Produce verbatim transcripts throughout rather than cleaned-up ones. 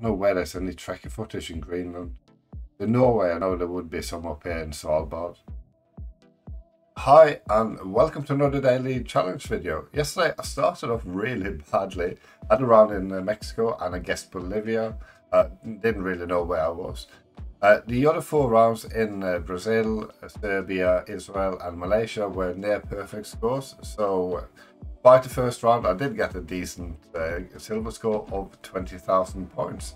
don't know where there's any trekking footage in Greenland. In Norway, I know there would be some up here in Svalbard. Hi and welcome to another daily challenge video. Yesterday I started off really badly. I had a round in Mexico and I guessed Bolivia. Uh, didn't really know where I was. Uh, the other four rounds in uh, Brazil, Serbia, Israel and Malaysia were near perfect scores. So by the first round I did get a decent uh, silver score of twenty thousand points.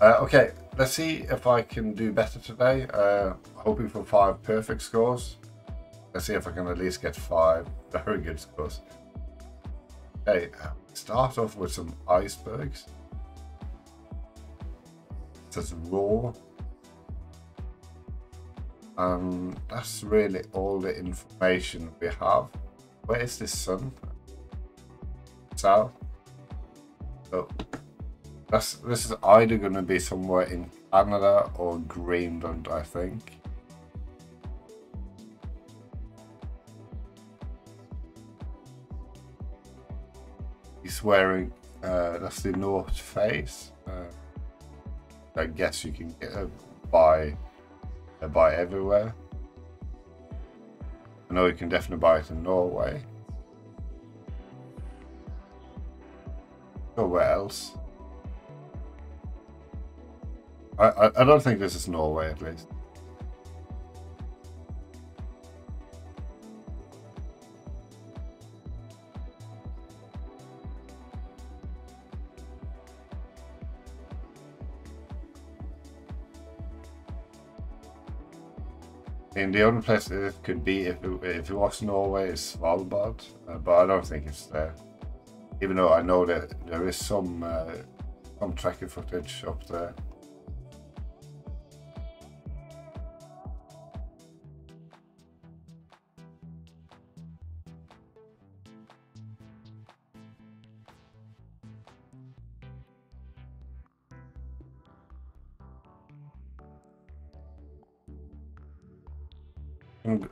Uh, okay, let's see if I can do better today. Uh, hoping for five perfect scores. Let's see if I can at least get five very good scores. Okay, start off with some icebergs. It says raw. Um, that's really all the information we have. Where is this sun? South. So that's, this is either going to be somewhere in Canada or Greenland, I think. He's wearing, uh, that's the North Face. Uh, I guess you can get a buy. I buy everywhere. I know you can definitely buy it in Norway. Or where else? I, I, I don't think this is Norway, at least. And the only place that it could be, if it, if it was Norway, is Svalbard, uh, but I don't think it's there. Even though I know that there is some uh, some tracking footage up there.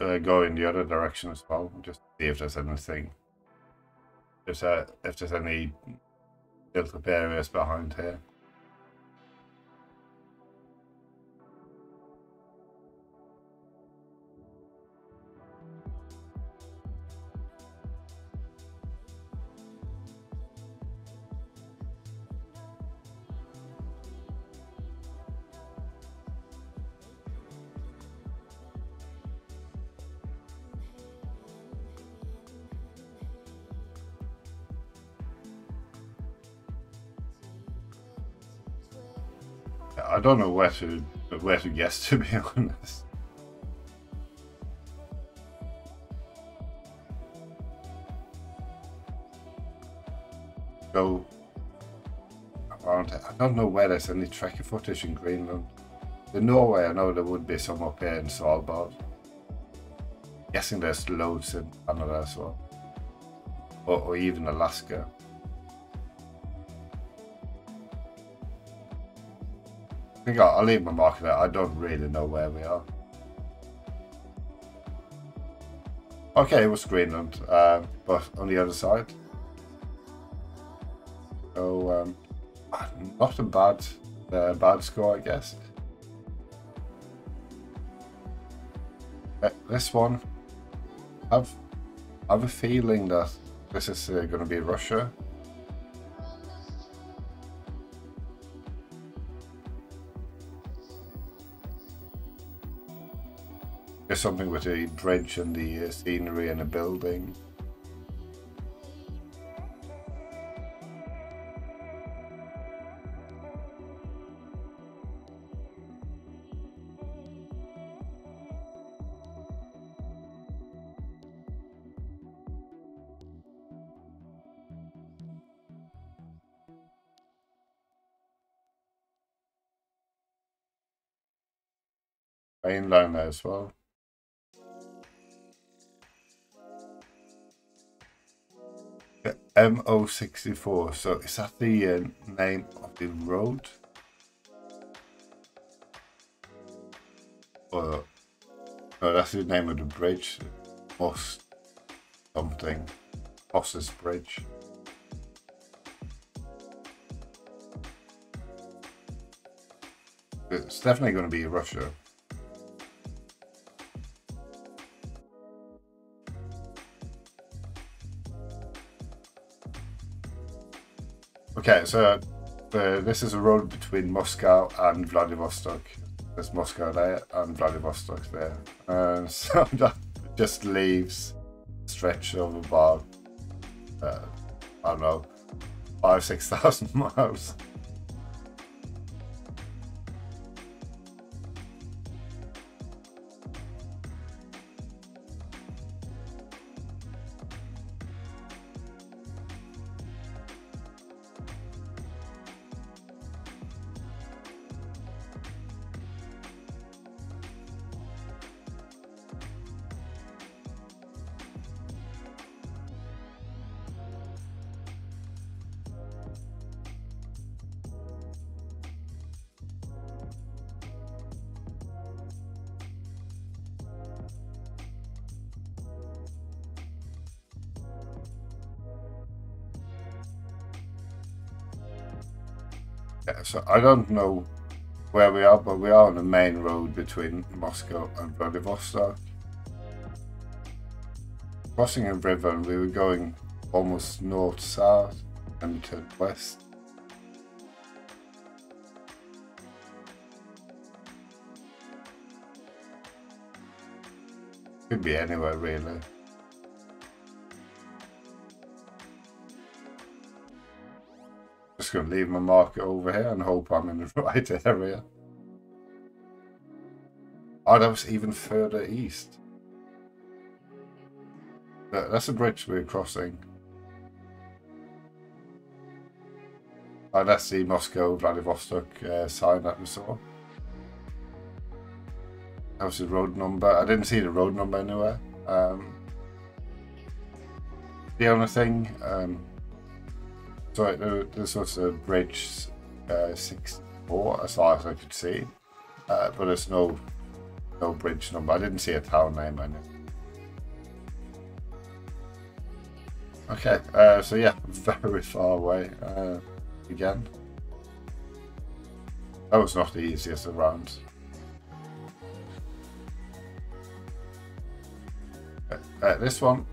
Uh, go in the other direction as well, just see if there's anything, if, there, if there's any built-up areas behind here. I don't know where to where to guess, to be honest. Go around. I don't know where there's any trekking footage in Greenland. In Norway, I know there would be some up here in Svalbard. I'm guessing there's loads in Canada as well, or, or even Alaska. I think I'll leave my mark there. I don't really know where we are. Okay, it was Greenland, uh, but on the other side. So, um, not a bad, uh, bad score, I guess. Uh, this one, I've, I've a feeling that this is uh, going to be Russia. Something with a bridge and the uh, scenery and a building. Rain line there as well. M O sixty-four, so is that the uh, name of the road? Or, no, that's the name of the bridge. Mos something. Mos's Bridge. It's definitely going to be Russia. Okay, so the, this is a road between Moscow and Vladivostok. There's Moscow there and Vladivostok there. Uh, so that just leaves a stretch of about, uh, I don't know, five, six thousand miles. Yeah, so I don't know where we are, but we are on the main road between Moscow and Vladivostok. Crossing a river, and we were going almost north-south and to west. Could be anywhere, really. Just going to leave my marker over here and hope I'm in the right area. Oh, that was even further east. That's a bridge we're crossing. Oh, that's the Moscow-Vladivostok uh, sign that we saw. That was the road number. I didn't see the road number anywhere. Um, the only thing... Um, So this was a bridge uh, sixty-four, as far as I could see, uh, but there's no no bridge number. I didn't see a town name on it. Okay, uh, so yeah, very far away uh, again. That was not the easiest around. Uh, uh, this one.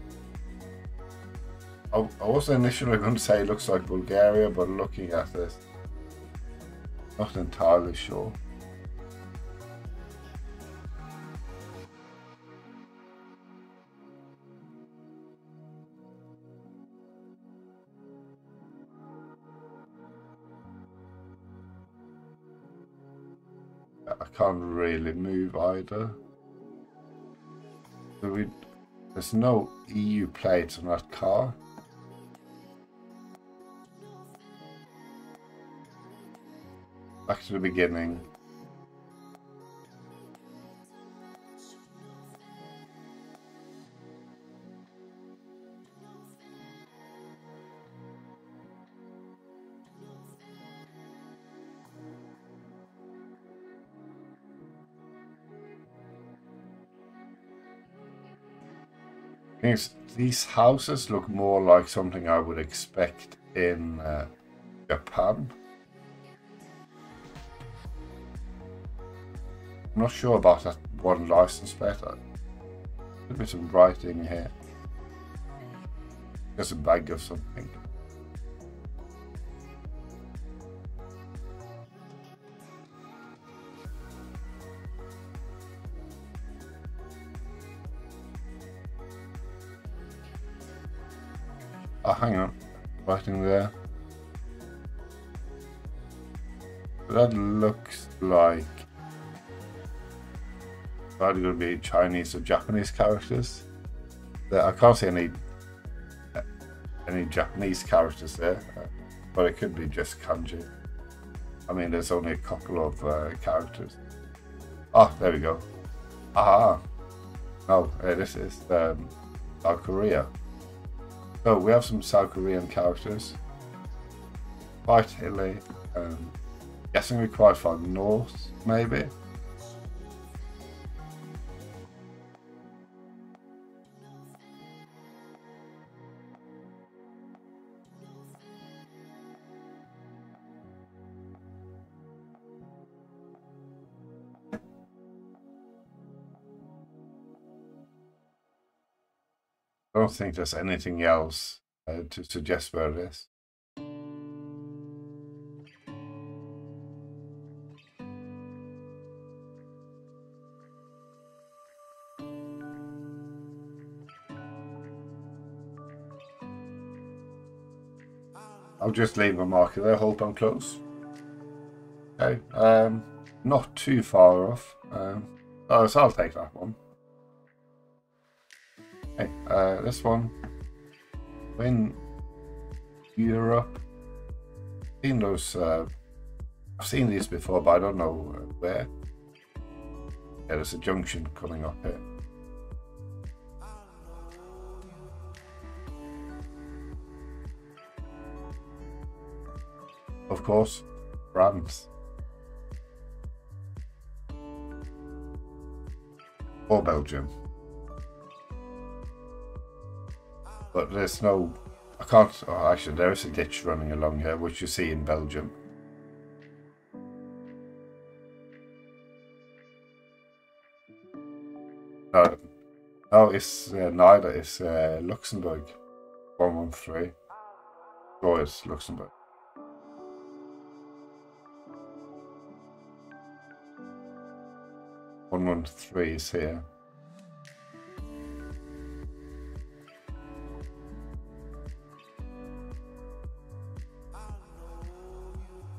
I was initially going to say it looks like Bulgaria, but looking at this, not entirely sure. I can't really move either. So we, there's no E U plates on that car. Back to the beginning. These houses look more like something I would expect in uh, Japan. I'm not sure about that one license plate. Could be some writing here. There's a bag of something. Oh, hang on. Writing there. That looks like either going to be Chinese or Japanese characters. I can't see any any Japanese characters there, but it could be just kanji. I mean, there's only a couple of uh, characters. Oh, there we go. Ah, no, oh, this is um, South Korea. So we have some South Korean characters. Quite hilly. Um, guessing we're quite far north, maybe. I don't think there's anything else uh, to suggest where it is. I'll just leave a marker there, hope I'm close. Okay, um, not too far off. Um, oh, so I'll take that one. Okay, uh, this one. When Europe, I've seen those. Uh, I've seen these before, but I don't know where. Yeah, there's a junction coming up here. Of course, France. Or Belgium. But there's no, I can't, oh, actually there is a ditch running along here, which you see in Belgium. No, no it's uh, neither, it's uh, Luxembourg. one one three. Oh, it's Luxembourg. one one three is here.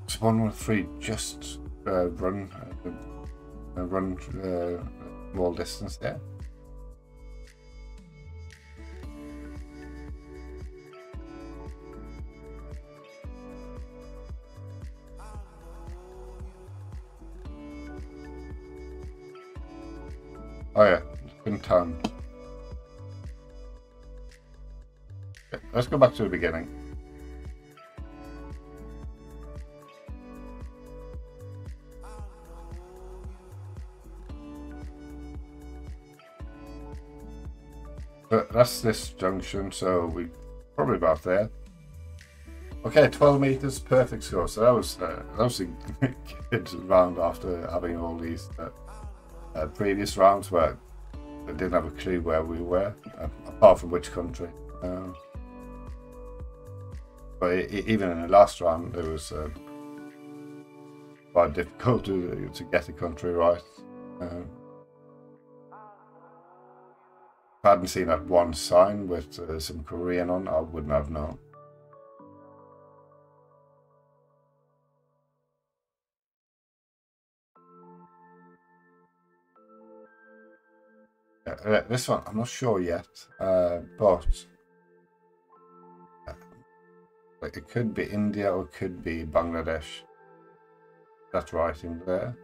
So one one three just uh, run, uh, run uh, small distance there. Oh yeah, it's been time. Okay, let's go back to the beginning. But that's this junction, so we probably about there. Okay, twelve meters, perfect score. So that was uh, that was a good round after having all these. Uh, Uh, previous rounds where I didn't have a clue where we were, uh, apart from which country. Um, but e even in the last round, it was uh, quite difficult to, to get the country right. Um, if I hadn't seen that one sign with uh, some Korean on, I wouldn't have known. Uh, this one, I'm not sure yet, uh, but uh, like it could be India or it could be Bangladesh. That's writing there.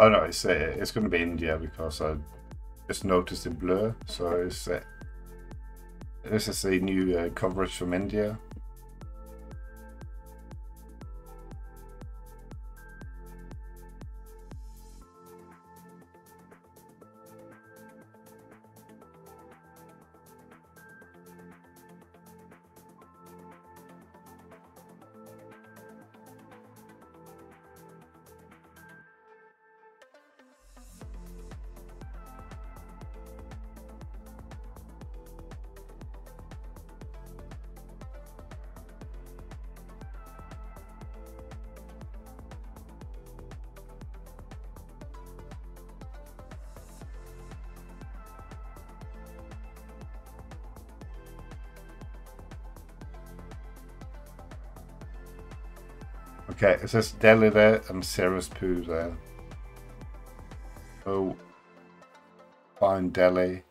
Oh no, it's, uh, it's going to be India because I just noticed the blur. So it's, uh, this is the new uh, coverage from India. Okay, it says Delhi there and Seraspur there. So, find Delhi.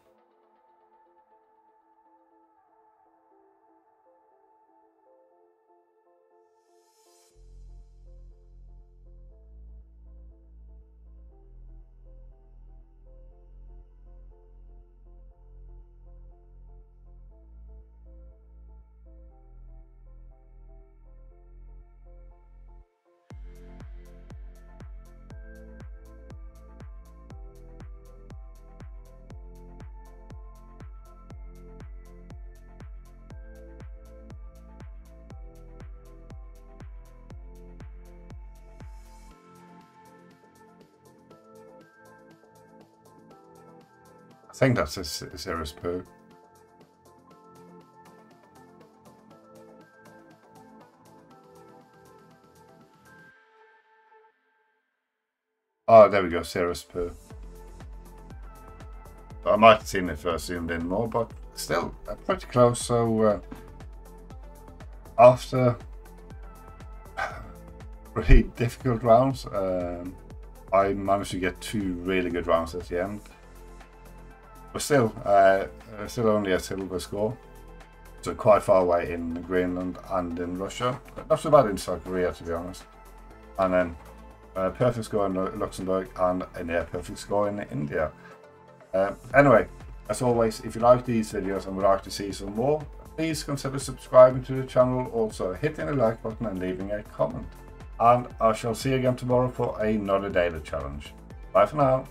think that's a Zerespo. Oh, there we go, Zerespo. I might have seen it if I zoomed in more, but still pretty close. So uh, after really difficult rounds, um, I managed to get two really good rounds at the end. But still, uh, still only a silver score, so quite far away in Greenland and in Russia. Not so bad in South Korea, to be honest. And then a perfect score in Luxembourg and a near perfect score in India. Uh, anyway, as always, if you like these videos and would like to see some more, please consider subscribing to the channel, also hitting the like button and leaving a comment. And I shall see you again tomorrow for another daily challenge. Bye for now.